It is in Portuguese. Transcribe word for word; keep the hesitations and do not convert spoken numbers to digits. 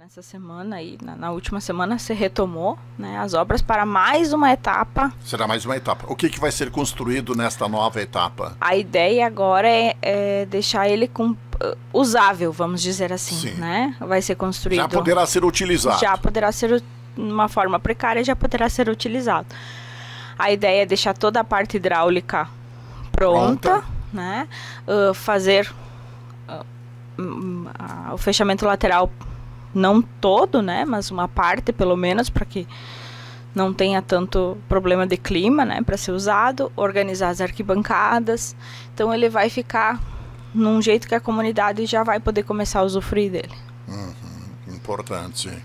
Nessa semana aí, na, na última semana, se retomou, né, as obras para mais uma etapa. Será mais uma etapa. O que, que vai ser construído nesta nova etapa? A ideia agora é, é deixar ele com, usável, vamos dizer assim. Sim. Né? Vai ser construído... Já poderá ser utilizado. Já poderá ser, de uma forma precária, já poderá ser utilizado. A ideia é deixar toda a parte hidráulica pronta, pronta. Né? Uh, fazer uh, uh, o fechamento lateral... Não todo, né, mas uma parte pelo menos, para que não tenha tanto problema de clima, né, para ser usado, organizar as arquibancadas. Então ele vai ficar num jeito que a comunidade já vai poder começar a usufruir dele. Uhum, importante.